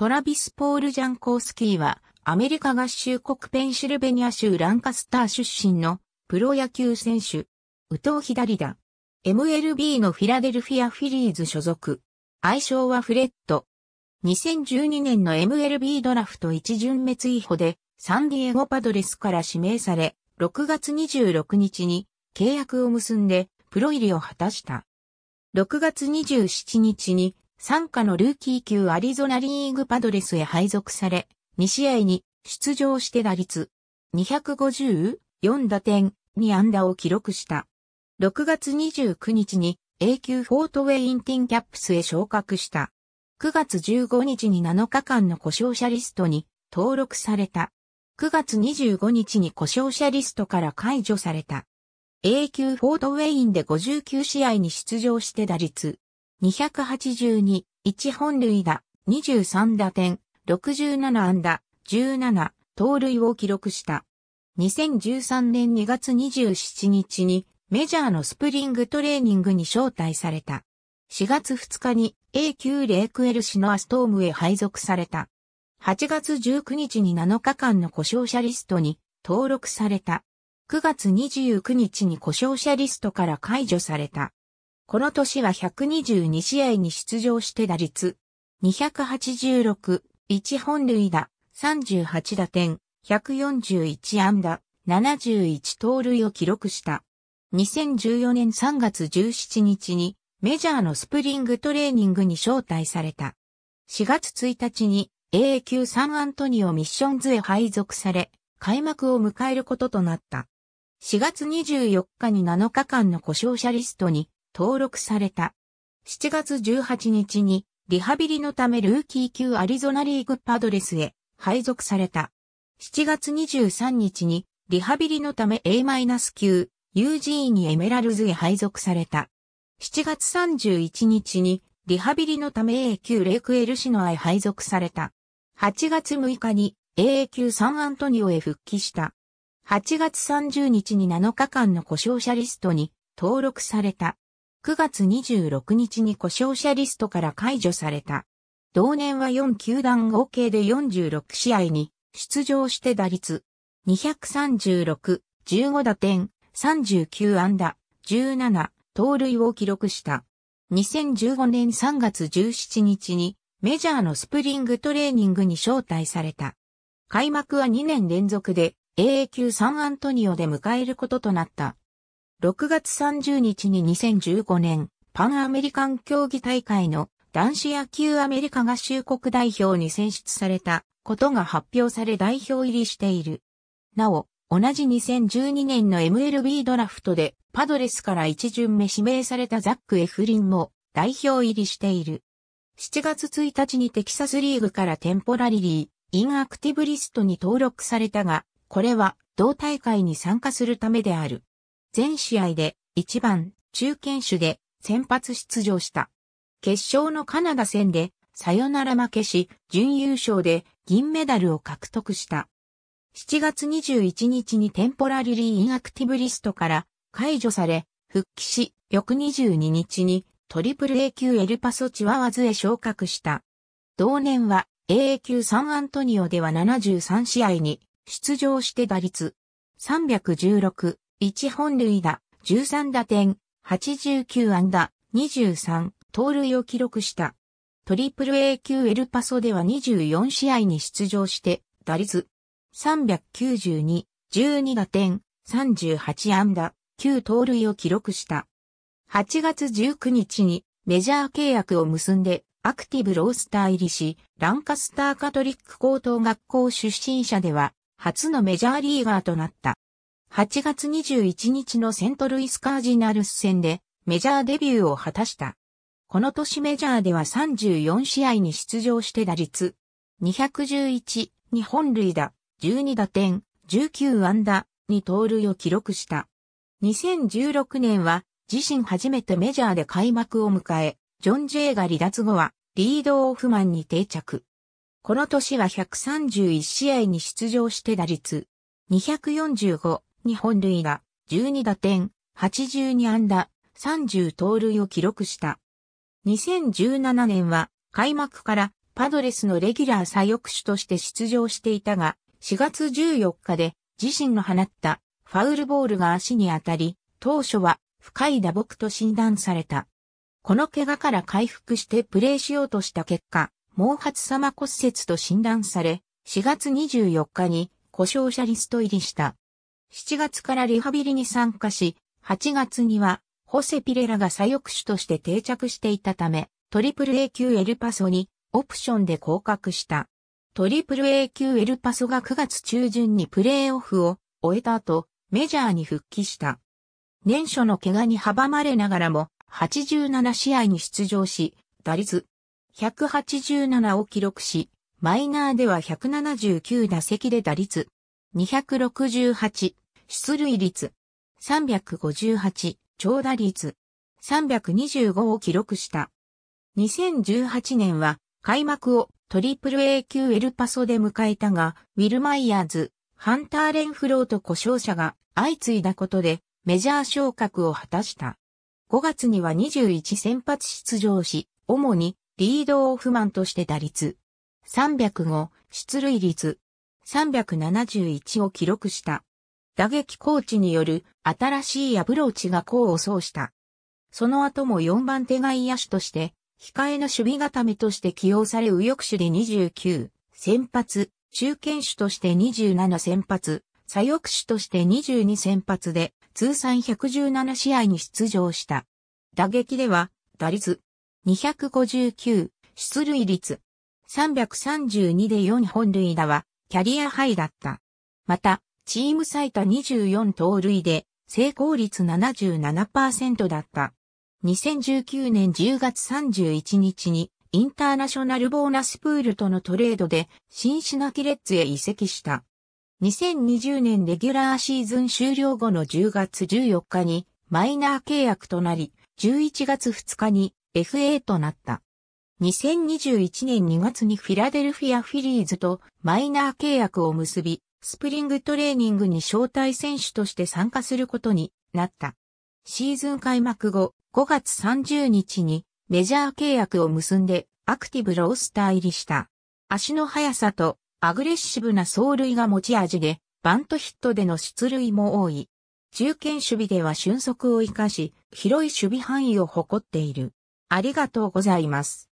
トラビス・ポール・ジャンコウスキーは、アメリカ合衆国ペンシルベニア州ランカスター出身のプロ野球選手。右投左打。MLB のフィラデルフィア・フィリーズ所属。愛称はフレッド。2012年の MLB ドラフト1巡目追捕で、サンディエゴパドレスから指名され、6月26日に契約を結んでプロ入りを果たした。6月27日に傘下のルーキー級アリゾナリーグパドレスへ配属され、2試合に出場して打率250、4打点、2安打を記録した。6月29日に A 級フォートウェインティンキャップスへ昇格した。9月15日に7日間の故障者リストに登録された。9月25日に故障者リストから解除された。A 級フォートウェインで59試合に出場して打率282、1本塁打、23打点、67安打、17盗塁を記録した。2013年2月27日にメジャーのスプリングトレーニングに招待された。4月2日に A 級レイクエルシノアストームへ配属された。8月19日に7日間の故障者リストに登録された。9月29日に故障者リストから解除された。この年は122試合に出場して打率286、1本塁打、38打点、141安打、71盗塁を記録した。2014年3月17日にメジャーのスプリングトレーニングに招待された。4月1日にA級サンアントニオミッションズへ配属され、開幕を迎えることとなった。4月24日に7日間の故障者リストに登録された。7月18日にリハビリのためルーキー級アリゾナリーグパドレスへ配属された。7月23日にリハビリのため A- 級 UG にエメラルズへ配属された。7月31日にリハビリのため A 級レイクエルシノアへ配属された。8月6日に A 級サンアントニオへ復帰した。8月30日に7日間の故障者リストに登録された。9月26日に故障者リストから解除された。同年は4球団合計で46試合に出場して打率236、15打点、39安打、17盗塁を記録した。2015年3月17日にメジャーのスプリングトレーニングに招待された。開幕は2年連続で A 級サンアントニオで迎えることとなった。6月30日に2015年パンアメリカン競技大会の男子野球アメリカ合衆国代表に選出されたことが発表され代表入りしている。なお、同じ2012年の MLB ドラフトでパドレスから1巡目指名されたザック・エフリンも代表入りしている。7月1日にテキサスリーグからテンポラリリー、インアクティブリストに登録されたが、これは同大会に参加するためである。全試合で1番、中堅手で先発出場した。決勝のカナダ戦でサヨナラ負けし、準優勝で銀メダルを獲得した。7月21日にテンポラリリーインアクティブリストから解除され、復帰し、翌22日にトリプル A 級エルパソチワワズへ昇格した。同年は A 級サンアントニオでは73試合に出場して打率316、1本塁打、13打点、89安打、23盗塁を記録した。トリプル A 級エルパソでは24試合に出場して打率392、12打点、38安打、9盗塁を記録した。8月19日にメジャー契約を結んでアクティブロースター入りし、ランカスターカトリック高等学校出身者では初のメジャーリーガーとなった。8月21日のセントルイスカージナルス戦でメジャーデビューを果たした。この年メジャーでは34試合に出場して打率211、2本塁打、12打点、19安打、2盗塁を記録した。2016年は自身初めてメジャーで開幕を迎え、ジョン・ジェイが離脱後はリードオフマンに定着。この年は131試合に出場して打率245、2本塁打、12打点、82安打、30盗塁を記録した。2017年は開幕からパドレスのレギュラー左翼手として出場していたが、4月14日で自身の放ったファウルボールが足に当たり、当初は深い打撲と診断された。この怪我から回復してプレーしようとした結果、毛髪様骨折と診断され、4月24日に故障者リスト入りした。7月からリハビリに参加し、8月にはホセ・ピレラが左翼手として定着していたため、AAA級エルパソにオプションで降格した。AAA級エルパソが9月中旬にプレーオフを終えた後、メジャーに復帰した。年初の怪我に阻まれながらも、87試合に出場し、打率.187を記録し、マイナーでは179打席で打率.268、出塁率.358、長打率.325を記録した。2018年は開幕をAAA級エルパソで迎えたが、ウィル・マイヤーズ、ハンター・レンフローと故障者が相次いだことでメジャー昇格を果たした。5月には21先発出場し、主にリードオフマンとして打率.305、出塁率.371を記録した。打撃コーチによる新しいアプローチが功を奏した。その後も4番手外野手として、控えの守備固めとして起用され右翼手で29、先発、中堅手として27先発、左翼手として22先発で、通算117試合に出場した。打撃では、打率.259、出塁率.332で4本塁打は、キャリアハイだった。また、チーム最多24盗塁で、成功率 77% だった。2019年10月31日に、インターナショナルボーナスプールとのトレードで、シンシナティレッズへ移籍した。2020年レギュラーシーズン終了後の10月14日にマイナー契約となり、11月2日に FA となった。2021年2月にフィラデルフィア・フィリーズとマイナー契約を結び、スプリングトレーニングに招待選手として参加することになった。シーズン開幕後、5月30日にメジャー契約を結んでアクティブロースター入りした。足の速さと、アグレッシブな走塁が持ち味で、バントヒットでの出塁も多い。中堅守備では俊足を生かし、広い守備範囲を誇っている。ありがとうございます。